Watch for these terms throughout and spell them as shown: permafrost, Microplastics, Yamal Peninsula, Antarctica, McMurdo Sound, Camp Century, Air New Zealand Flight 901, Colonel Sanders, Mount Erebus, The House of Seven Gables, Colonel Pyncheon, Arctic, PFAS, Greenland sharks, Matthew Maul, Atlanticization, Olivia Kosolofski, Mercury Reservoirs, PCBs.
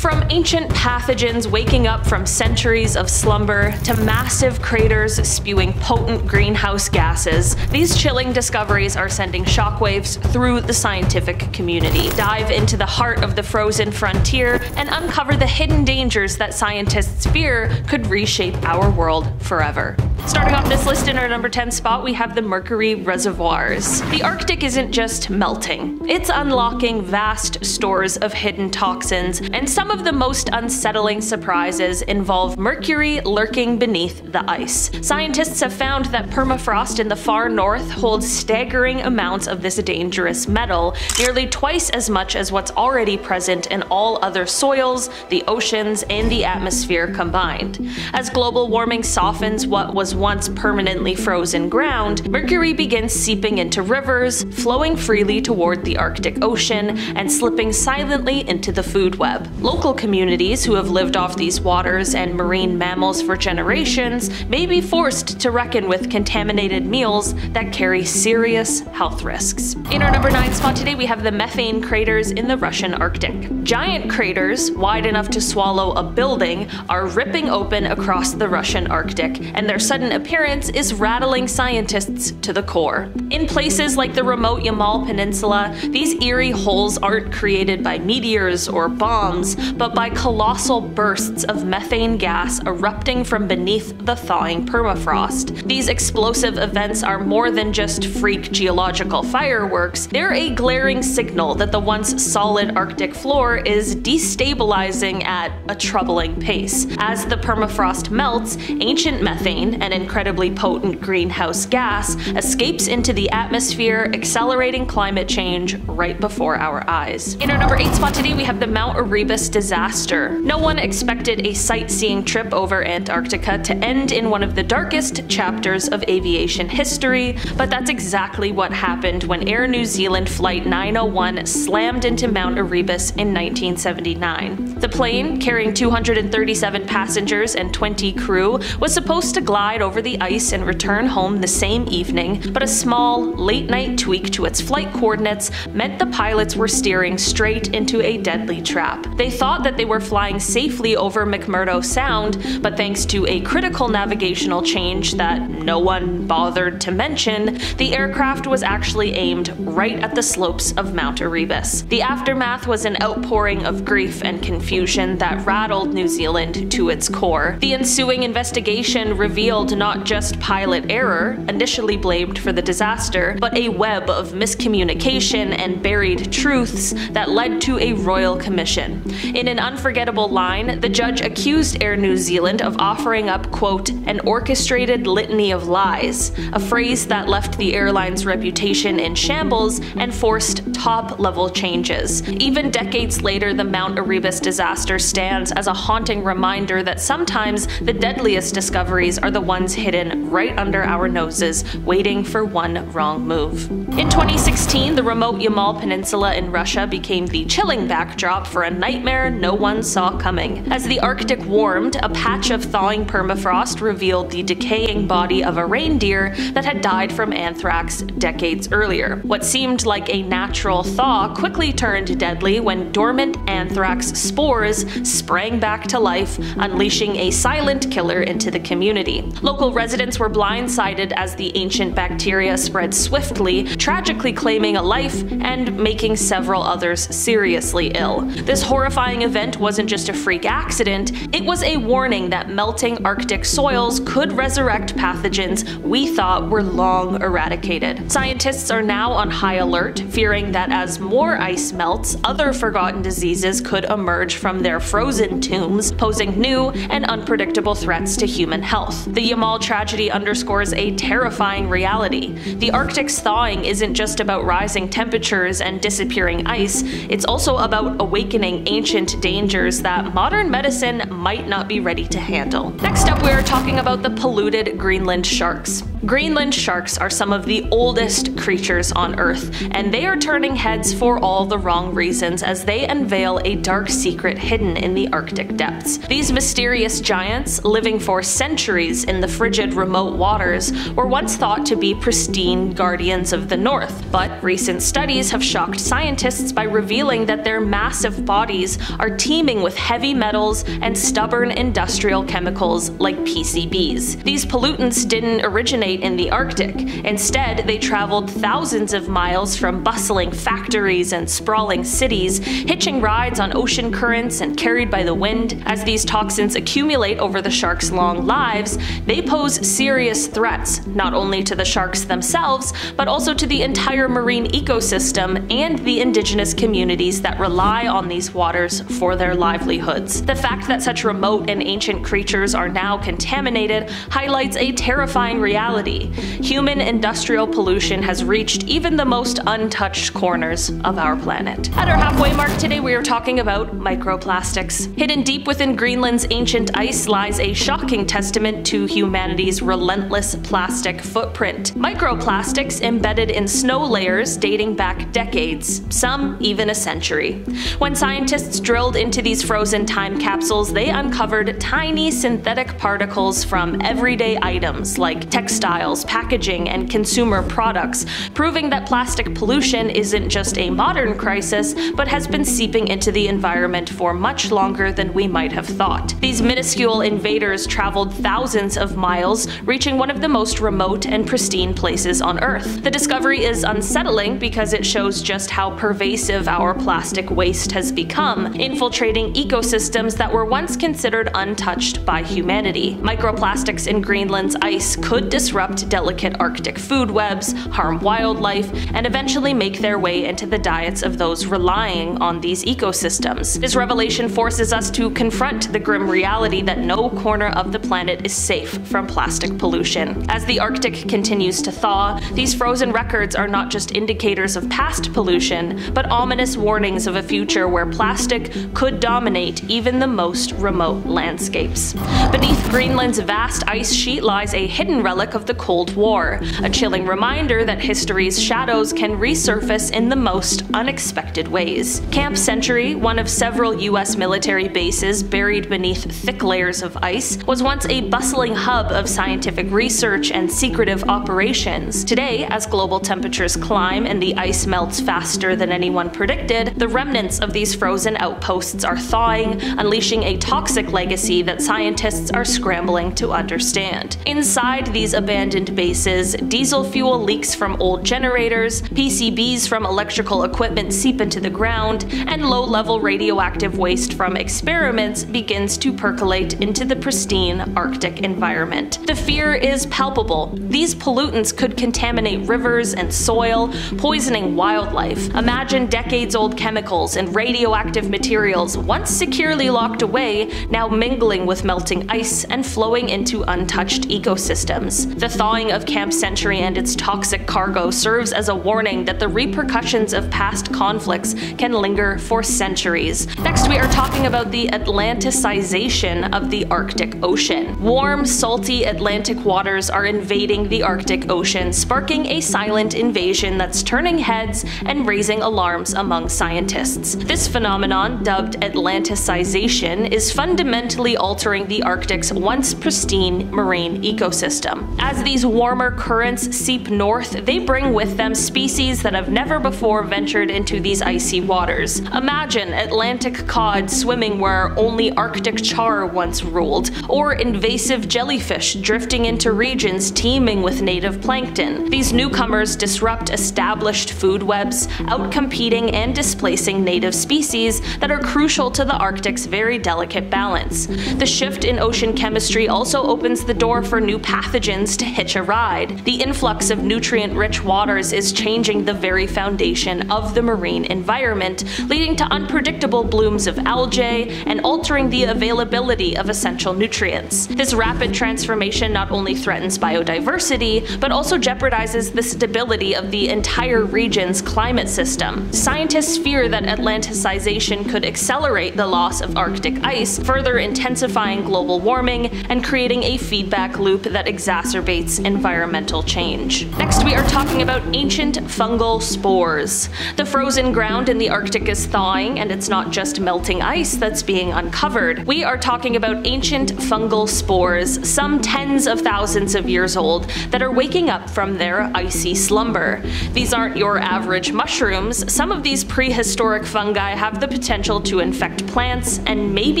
From ancient pathogens waking up from centuries of slumber to massive craters spewing potent greenhouse gases, these chilling discoveries are sending shockwaves through the scientific community. Dive into the heart of the frozen frontier and uncover the hidden dangers that scientists fear could reshape our world forever. Starting off this list in our number 10 spot, we have the Mercury Reservoirs. The Arctic isn't just melting, it's unlocking vast stores of hidden toxins, and some of the most unsettling surprises involve mercury lurking beneath the ice. Scientists have found that permafrost in the far north holds staggering amounts of this dangerous metal, nearly twice as much as what's already present in all other soils, the oceans, and the atmosphere combined. As global warming softens what was once permanently frozen ground, mercury begins seeping into rivers, flowing freely toward the Arctic Ocean, and slipping silently into the food web. Local communities who have lived off these waters and marine mammals for generations may be forced to reckon with contaminated meals that carry serious health risks. In our number 9 spot today, we have the methane craters in the Russian Arctic. Giant craters, wide enough to swallow a building, are ripping open across the Russian Arctic, and their sudden appearance is rattling scientists to the core. In places like the remote Yamal Peninsula, these eerie holes aren't created by meteors or bombs, but by colossal bursts of methane gas erupting from beneath the thawing permafrost. These explosive events are more than just freak geological fireworks, they're a glaring signal that the once solid Arctic floor is destabilizing at a troubling pace. As the permafrost melts, ancient methane, an incredibly potent greenhouse gas, escapes into the atmosphere, accelerating climate change right before our eyes. In our number 8 spot today, we have the Mount Erebus disaster. No one expected a sightseeing trip over Antarctica to end in one of the darkest chapters of aviation history, but that's exactly what happened when Air New Zealand Flight 901 slammed into Mount Erebus in 1979. The plane, carrying 237 passengers and 20 crew, was supposed to glide over the ice and return home the same evening, but a small, late-night tweak to its flight coordinates meant the pilots were steering straight into a deadly trap. They thought that they were flying safely over McMurdo Sound, but thanks to a critical navigational change that no one bothered to mention, the aircraft was actually aimed right at the slopes of Mount Erebus. The aftermath was an outpouring of grief and confusion that rattled New Zealand to its core. The ensuing investigation revealed not just pilot error, initially blamed for the disaster, but a web of miscommunication and buried truths that led to a royal commission. In an unforgettable line, the judge accused Air New Zealand of offering up, quote, an orchestrated litany of lies, a phrase that left the airline's reputation in shambles and forced top-level changes. Even decades later, the Mount Erebus disaster stands as a haunting reminder that sometimes the deadliest discoveries are the ones hidden right under our noses, waiting for one wrong move. In 2016, the remote Yamal Peninsula in Russia became the chilling backdrop for a nightmare no one saw coming. As the Arctic warmed, a patch of thawing permafrost revealed the decaying body of a reindeer that had died from anthrax decades earlier. What seemed like a natural thaw quickly turned deadly when dormant anthrax spores sprang back to life, unleashing a silent killer into the community. Local residents were blindsided as the ancient bacteria spread swiftly, tragically claiming a life and making several others seriously ill. This horrifying event wasn't just a freak accident, it was a warning that melting Arctic soils could resurrect pathogens we thought were long eradicated. Scientists are now on high alert, fearing that as more ice melts, other forgotten diseases could emerge from their frozen tombs, posing new and unpredictable threats to human health. The Yamal tragedy underscores a terrifying reality. The Arctic's thawing isn't just about rising temperatures and disappearing ice, it's also about awakening ancient dangers that modern medicine might not be ready to handle. Next up, we are talking about the polluted Greenland sharks. Greenland sharks are some of the oldest creatures on Earth, and they are turning heads for all the wrong reasons as they unveil a dark secret hidden in the Arctic depths. These mysterious giants, living for centuries in in the frigid, remote waters were once thought to be pristine guardians of the North, but recent studies have shocked scientists by revealing that their massive bodies are teeming with heavy metals and stubborn industrial chemicals like PCBs. These pollutants didn't originate in the Arctic. Instead, they traveled thousands of miles from bustling factories and sprawling cities, hitching rides on ocean currents and carried by the wind. As these toxins accumulate over the sharks' long lives, they pose serious threats, not only to the sharks themselves, but also to the entire marine ecosystem and the indigenous communities that rely on these waters for their livelihoods. The fact that such remote and ancient creatures are now contaminated highlights a terrifying reality. Human industrial pollution has reached even the most untouched corners of our planet. At our halfway mark today, we are talking about microplastics. Hidden deep within Greenland's ancient ice lies a shocking testament to humanity's relentless plastic footprint. Microplastics embedded in snow layers dating back decades, some even a century. When scientists drilled into these frozen time capsules, they uncovered tiny synthetic particles from everyday items like textiles, packaging, and consumer products, proving that plastic pollution isn't just a modern crisis, but has been seeping into the environment for much longer than we might have thought. These minuscule invaders traveled thousands of miles, reaching one of the most remote and pristine places on Earth. The discovery is unsettling because it shows just how pervasive our plastic waste has become, infiltrating ecosystems that were once considered untouched by humanity. Microplastics in Greenland's ice could disrupt delicate Arctic food webs, harm wildlife, and eventually make their way into the diets of those relying on these ecosystems. This revelation forces us to confront the grim reality that no corner of the planet is safe from plastic pollution. As the Arctic continues to thaw, these frozen records are not just indicators of past pollution, but ominous warnings of a future where plastic could dominate even the most remote landscapes. Beneath Greenland's vast ice sheet lies a hidden relic of the Cold War, a chilling reminder that history's shadows can resurface in the most unexpected ways. Camp Century, one of several U.S. military bases buried beneath thick layers of ice, was once a bustling hub of scientific research and secretive operations. Today, as global temperatures climb and the ice melts faster than anyone predicted, the remnants of these frozen outposts are thawing, unleashing a toxic legacy that scientists are scrambling to understand. Inside these abandoned bases, diesel fuel leaks from old generators, PCBs from electrical equipment seep into the ground, and low-level radioactive waste from experiments begins to percolate into the pristine Arctic environment. The fear is palpable. These pollutants could contaminate rivers and soil, poisoning wildlife. Imagine decades-old chemicals and radioactive materials once securely locked away, now mingling with melting ice and flowing into untouched ecosystems. The thawing of Camp Century and its toxic cargo serves as a warning that the repercussions of past conflicts can linger for centuries. Next, we are talking about the Atlanticization of the Arctic Ocean. Warm, salty Atlantic waters are invading the Arctic Ocean, sparking a silent invasion that's turning heads and raising alarms among scientists. This phenomenon, dubbed Atlanticization, is fundamentally altering the Arctic's once pristine marine ecosystem. As these warmer currents seep north, they bring with them species that have never before ventured into these icy waters. Imagine Atlantic cod swimming where only Arctic char once ruled, or invasive jellyfish drifting into regions teeming with native plankton. These newcomers disrupt established food webs, outcompeting and displacing native species that are crucial to the Arctic's very delicate balance. The shift in ocean chemistry also opens the door for new pathogens to hitch a ride. The influx of nutrient-rich waters is changing the very foundation of the marine environment, leading to unpredictable blooms of algae and altering the availability of essential nutrients. This rapid transformation not only threatens biodiversity, but also jeopardizes the stability of the entire region's climate system. Scientists fear that Atlanticization could accelerate the loss of Arctic ice, further intensifying global warming and creating a feedback loop that exacerbates environmental change. Next, we are talking about ancient fungal spores. The frozen ground in the Arctic is thawing, and it's not just melting ice that's being uncovered. We are talking about ancient fungal spores, some tens of thousands of years old that are waking up from their icy slumber. These aren't your average mushrooms. Some of these prehistoric fungi have the potential to infect plants and maybe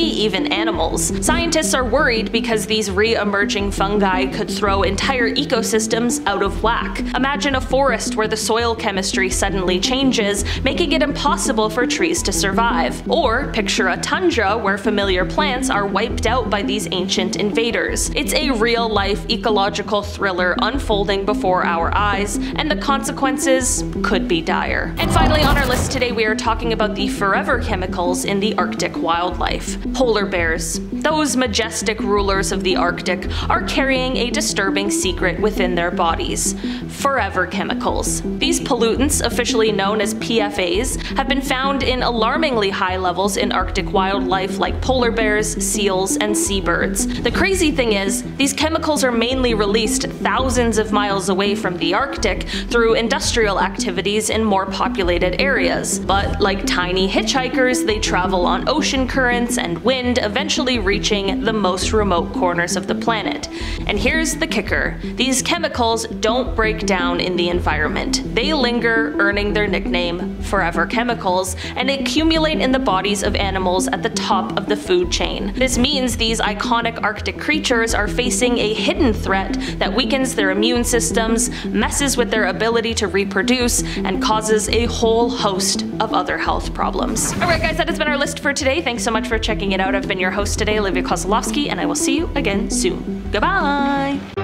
even animals. Scientists are worried because these re-emerging fungi could throw entire ecosystems out of whack. Imagine a forest where the soil chemistry suddenly changes, making it impossible for trees to survive. Or picture a tundra where familiar plants are wiped out by these ancient invaders. It's a real-life ecological thriller unfolding before our eyes, and the consequences could be dire. And finally on our list today we are talking about the forever chemicals in the Arctic wildlife. Polar bears, those majestic rulers of the Arctic, are carrying a disturbing secret within their bodies. Forever chemicals. These pollutants, officially known as PFAS, have been found in alarmingly high levels in Arctic wildlife like polar bears, seals, and seabirds. The crazy thing is, these chemicals are mainly released thousands of miles away from the Arctic through industrial activities in more populated areas. But like tiny hitchhikers, they travel on ocean currents and wind, eventually reaching the most remote corners of the planet. And here's the kicker. These chemicals don't break down in the environment. They linger, earning their nickname forever chemicals, and accumulate in the bodies of animals at the top of the food chain. This means these iconic Arctic creatures are facing a hidden threat that weakens their immune systems, messes with their ability to reproduce, and causes a whole host of other health problems. Alright guys, that has been our list for today. Thanks so much for checking it out. I've been your host today, Olivia Kosolofski, and I will see you again soon. Goodbye!